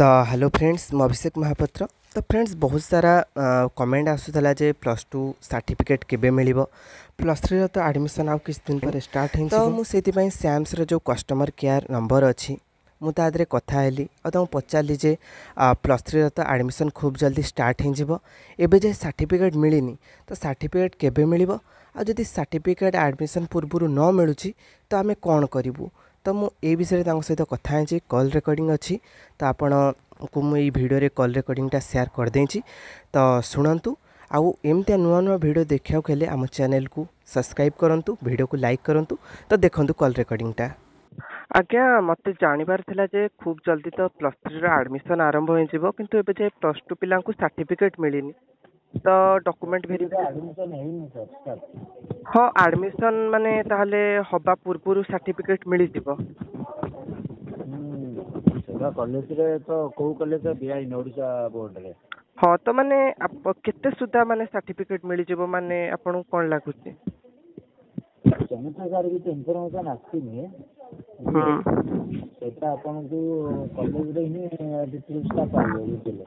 तो hello friends मु अभिषेक महापात्र। तो फ्रेंड्स बहुत सारा कमेंट आसूला जे प्लस टू सर्टिफिकेट केबे मिलिबो, प्लस थ्री तो एडमिशन आउ किस दिन पर स्टार्ट है। तो मुझे सैम्स रो जो कस्टमर केयर नंबर अच्छी मुझे कथा हेली और तुम पचारि जे प्लस थ्री तो एडमिशन खूब जल्दी स्टार्ट हो सर्टिफिकेट मिलनी, तो सर्टिफिकेट केबे मिलिबो आ जदि सर्टिफिकेट एडमिशन पूर्व न मिलूँ तो आम कौन करूँ। तो मु ए विषय सहित कथा है कॉल रिकॉर्डिंग अच्छी, तो आपण को मु ए वीडियो रे कॉल रिकॉर्डिंगटा शेयर कर देछि। तो सुनंतु आउ एमते नुआ नुआ वीडियो देखिया केले आम चैनल को सब्सक्राइब करंतु, वीडियो को लाइक करंतु। तो देखंतु कॉल रिकॉर्डिंगटा। आज्ञा मत जानिबार थिला जे खूब जल्दी तो प्लस थ्री रो एडमिशन आरंभ होई जिवो, किंतु एबे जे प्लस टू पिलां को सर्टिफिकेट मिलिनी, तो डॉक्यूमेंट वेरीफाई एडमिशन हेइनी सर। हां एडमिशन माने ताहले हबा पूर्व सर्टिफिकेट मिली दिबो सेटा कॉलेज रे, तो को कॉलेज बीआई ओडिसा बोर्ड रे। हां तो माने आप केते सुधा माने सर्टिफिकेट मिली जेबो माने आपण कोन लागुते जनप्रकार की इंफॉर्मेशन आसी ने। हां सेटा आपण को कॉलेज रे ही डिटेल्स का पाइयो दिले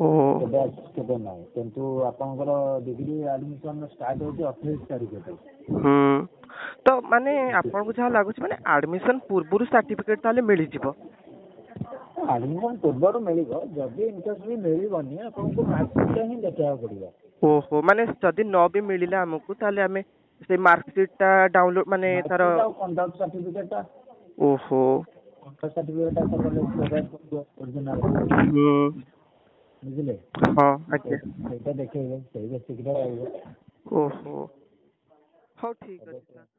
ओ केबे ना, किंतु आपनकर डिग्री एडमिशन स्टार्ट होती 28 तारिख तक। तो माने आपन को जहा लागु छ माने एडमिशन पूर्व सर्टिफिकेट ताले मिलि जिवो, एडमिशन पूर्व मिलिबो जदी इंटरेस्ट भी मिलिबोनी आपन को मार्कशीट ही देखा पड़िबो। ओहो माने जदी न भी मिलिला हमकु ताले हमें से मार्कशीट ता डाउनलोड माने तार कंडक्ट सर्टिफिकेट ता। ओहो कंडक्ट सर्टिफिकेट ता ओरिजिनल बुझले। हां अच्छा सेटा देखेबे सेटा बेसिक रे। ओहो हो ठीक है।